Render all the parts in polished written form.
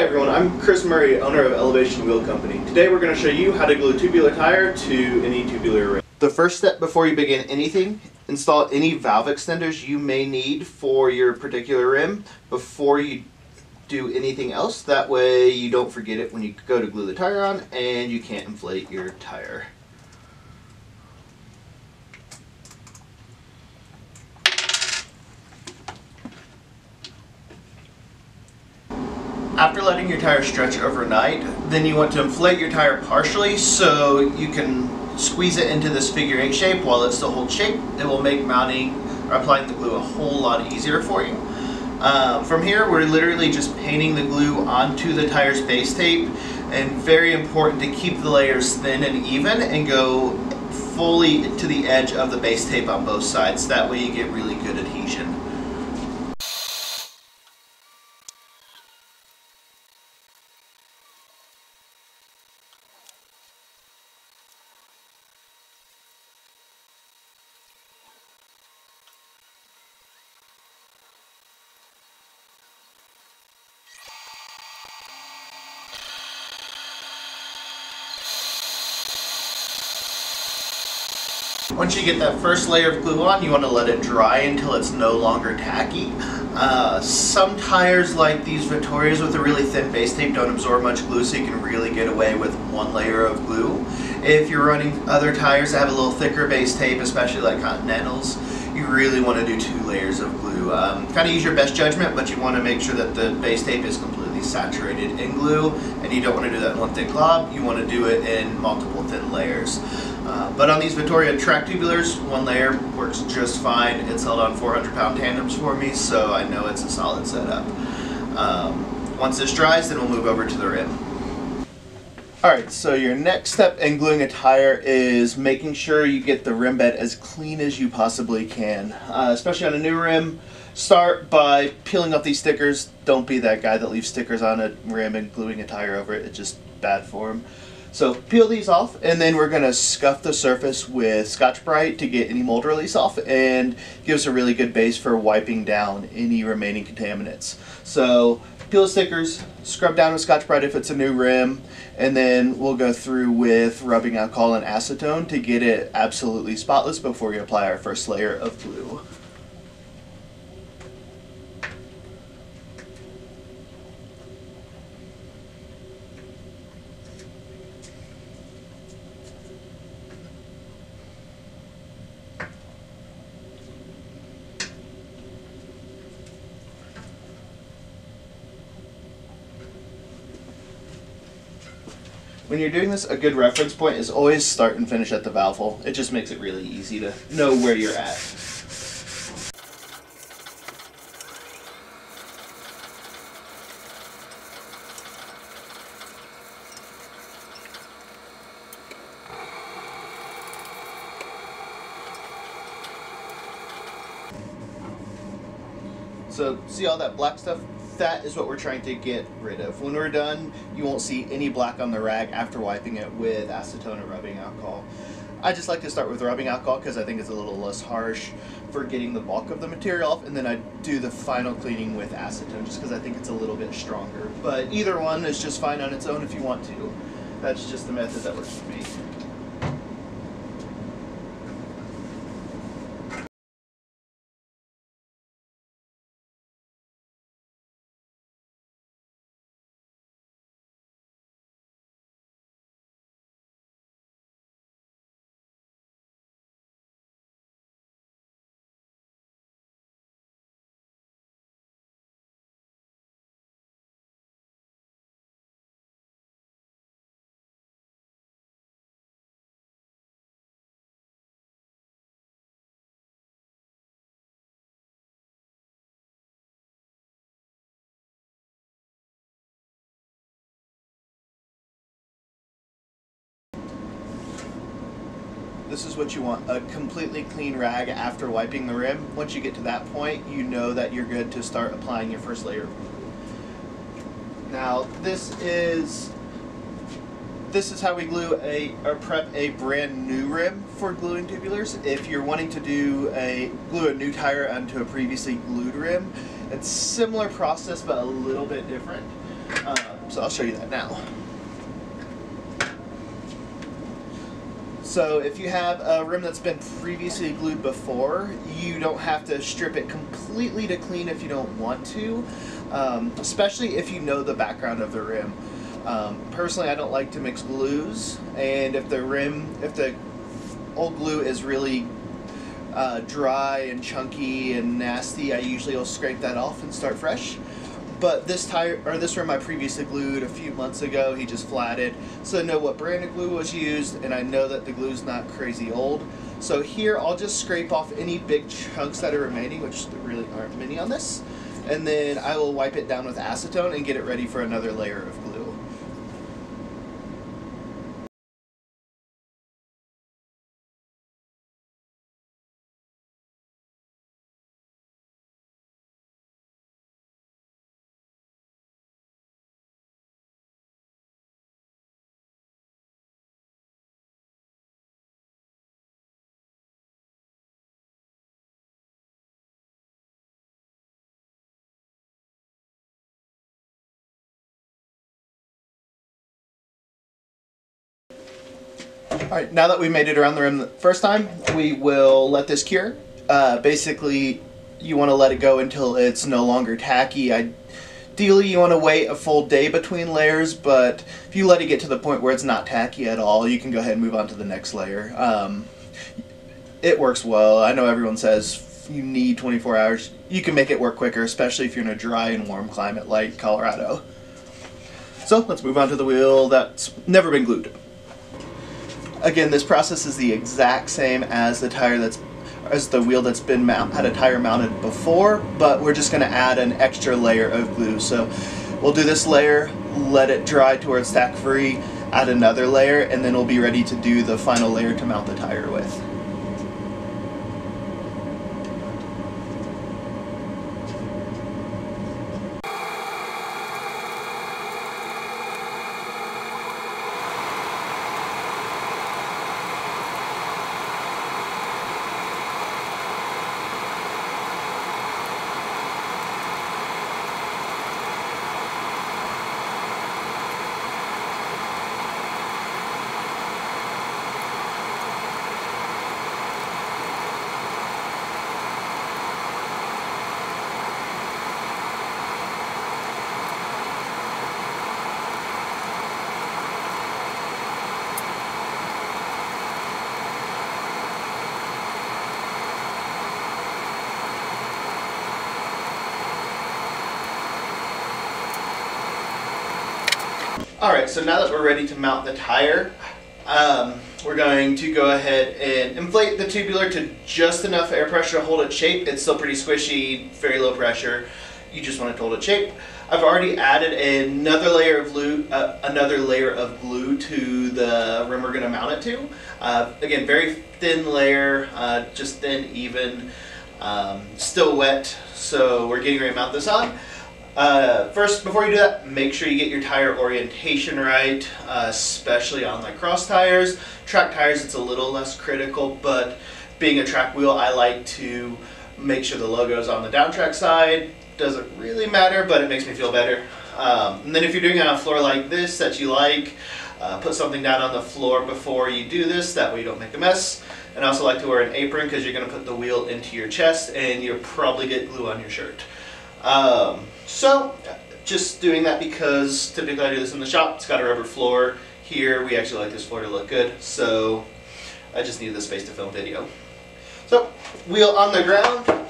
Hi everyone, I'm Chris Murray, owner of Elevation Wheel Company. Today we're going to show you how to glue a tubular tire to any tubular rim. The first step before you begin anything, install any valve extenders you may need for your particular rim before you do anything else. That way you don't forget it when you go to glue the tire on and you can't inflate your tire. After letting your tire stretch overnight, then you want to inflate your tire partially so you can squeeze it into this figure eight shape while it still holds shape. It will make mounting or applying the glue a whole lot easier for you. From here, we're literally just painting the glue onto the tire's base tape, and very important to keep the layers thin and even and go fully to the edge of the base tape on both sides. That way you get really good adhesion. Once you get that first layer of glue on, you want to let it dry until it's no longer tacky. Some tires like these Vittorias with a really thin base tape don't absorb much glue, so you can really get away with one layer of glue. If you're running other tires that have a little thicker base tape, especially like Continentals, you really want to do two layers of glue. Kind of use your best judgment, but you want to make sure that the base tape is completely saturated in glue, and you don't want to do that in one thick glob. You want to do it in multiple thin layers. But on these Vittoria track tubulars, one layer works just fine. It's held on 400-pound tandems for me, so I know it's a solid setup. Once this dries, then we'll move over to the rim. Alright, so your next step in gluing a tire is making sure you get the rim bed as clean as you possibly can. Especially on a new rim, start by peeling off these stickers. Don't be that guy that leaves stickers on a rim and gluing a tire over it. It's just bad form. So peel these off, and then we're going to scuff the surface with Scotch-Brite to get any mold release off and give us a really good base for wiping down any remaining contaminants. So peel the stickers, scrub down with Scotch-Brite if it's a new rim, and then we'll go through with rubbing alcohol and acetone to get it absolutely spotless before we apply our first layer of glue. When you're doing this, a good reference point is always start and finish at the valve hole. It just makes it really easy to know where you're at. So, see all that black stuff? That is what we're trying to get rid of. When we're done, you won't see any black on the rag after wiping it with acetone or rubbing alcohol. I just like to start with rubbing alcohol because I think it's a little less harsh for getting the bulk of the material off, and then I do the final cleaning with acetone just because I think it's a little bit stronger. But either one is just fine on its own if you want to. That's just the method that works for me. This is what you want, a completely clean rag after wiping the rim. Once you get to that point, you know that you're good to start applying your first layer. Now, this is how we glue or prep a brand new rim for gluing tubulars. If you're wanting to glue a new tire onto a previously glued rim, it's a similar process but a little bit different. So I'll show you that now. So if you have a rim that's been previously glued before, you don't have to strip it completely to clean if you don't want to, especially if you know the background of the rim. Personally, I don't like to mix glues, and if the rim, if the old glue is really dry and chunky and nasty, I usually will scrape that off and start fresh. But this tire, or this rim, I previously glued a few months ago. He just flatted, so I know what brand of glue was used, and I know that the glue's not crazy old. So here I'll just scrape off any big chunks that are remaining, which there really aren't many on this, and then I will wipe it down with acetone and get it ready for another layer of glue. Alright, now that we've made it around the rim the first time, we will let this cure. Basically, you want to let it go until it's no longer tacky. Ideally, you want to wait a full day between layers, but if you let it get to the point where it's not tacky at all, you can go ahead and move on to the next layer. It works well. I know everyone says you need 24 hours. You can make it work quicker, especially if you're in a dry and warm climate like Colorado. So, let's move on to the wheel that's never been glued. Again, this process is the exact same as the tire as the wheel that's been had a tire mounted before, but we're just going to add an extra layer of glue. So we'll do this layer, let it dry to where it's tack free, add another layer, and then we'll be ready to do the final layer to mount the tire with. Alright, so now that we're ready to mount the tire, we're going to go ahead and inflate the tubular to just enough air pressure to hold its shape. It's still pretty squishy, very low pressure. You just want it to hold its shape. I've already added another layer of glue, to the rim we're going to mount it to. Again, very thin layer, just thin, even, still wet, so we're getting ready to mount this on. First, before you do that, make sure you get your tire orientation right, especially on like cross tires. Track tires, it's a little less critical, but being a track wheel, I like to make sure the logo is on the down track side. Doesn't really matter, but it makes me feel better. And then if you're doing it on a floor like this that you like, put something down on the floor before you do this, that way you don't make a mess. And I also like to wear an apron because you're going to put the wheel into your chest and you'll probably get glue on your shirt. So, just doing that because typically I do this in the shop. It's got a rubber floor. Here, we actually like this floor to look good, so I just needed the space to film video. So, wheel on the ground,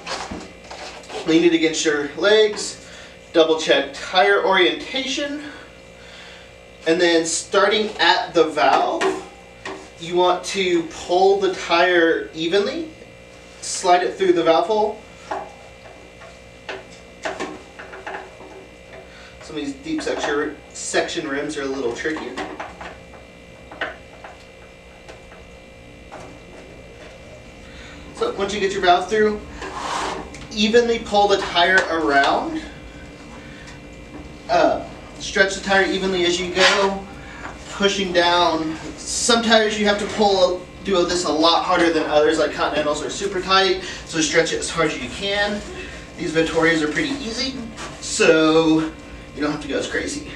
lean it against your legs, double check tire orientation, and then starting at the valve, you want to pull the tire evenly, slide it through the valve hole. Some of these deep section rims are a little trickier. So once you get your valve through, evenly pull the tire around. Stretch the tire evenly as you go, pushing down. Some tires you have to pull, do this a lot harder than others, like Continentals are super tight, so stretch it as hard as you can. These Vittorias are pretty easy, so you don't have to go as crazy.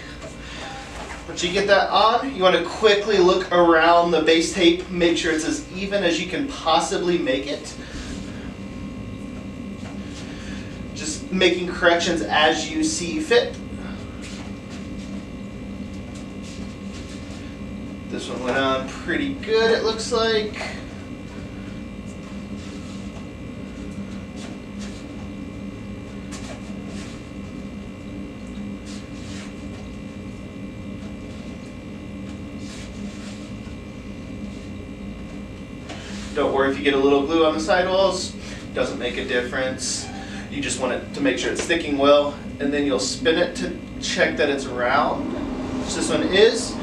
Once you get that on, you want to quickly look around the base tape, make sure it's as even as you can possibly make it. Just making corrections as you see fit. This one went on pretty good, it looks like. Don't worry if you get a little glue on the sidewalls, it doesn't make a difference. You just want it to make sure it's sticking well, and then you'll spin it to check that it's round, which this one is.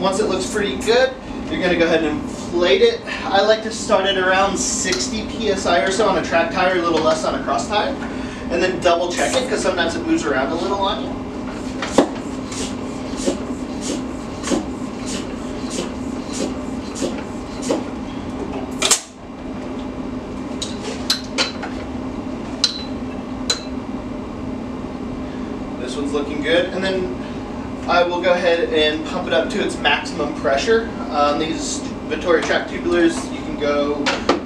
Once it looks pretty good, you're going to go ahead and inflate it. I like to start at around 60 psi or so on a track tire, a little less on a cross tire, and then double check it because sometimes it moves around a little on you. This one's looking good, and then I will go ahead and pump it up to its maximum pressure. On these Vittoria track tubulars, you can go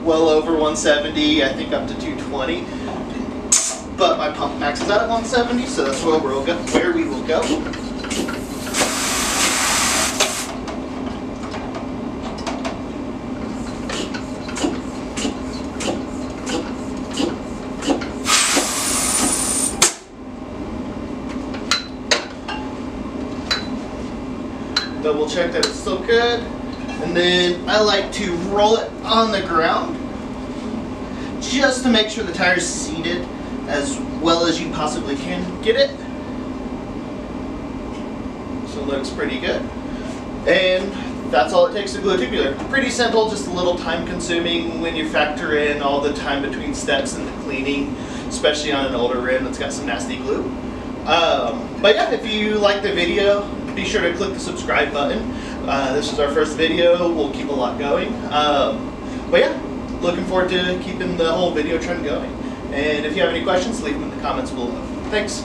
well over 170, I think up to 220. But my pump maxes out at 170, so that's where we'll go. Double check that it's still good, and then I like to roll it on the ground just to make sure the tire's seated as well as you possibly can get it. So it looks pretty good, and that's all it takes to glue a tubular. Pretty simple, just a little time consuming when you factor in all the time between steps and the cleaning, especially on an older rim that's got some nasty glue. But yeah, if you like the video, be sure to click the subscribe button. This is our first video. We'll keep a lot going. But yeah, looking forward to keeping the whole video trend going. And if you have any questions, leave them in the comments below. Thanks.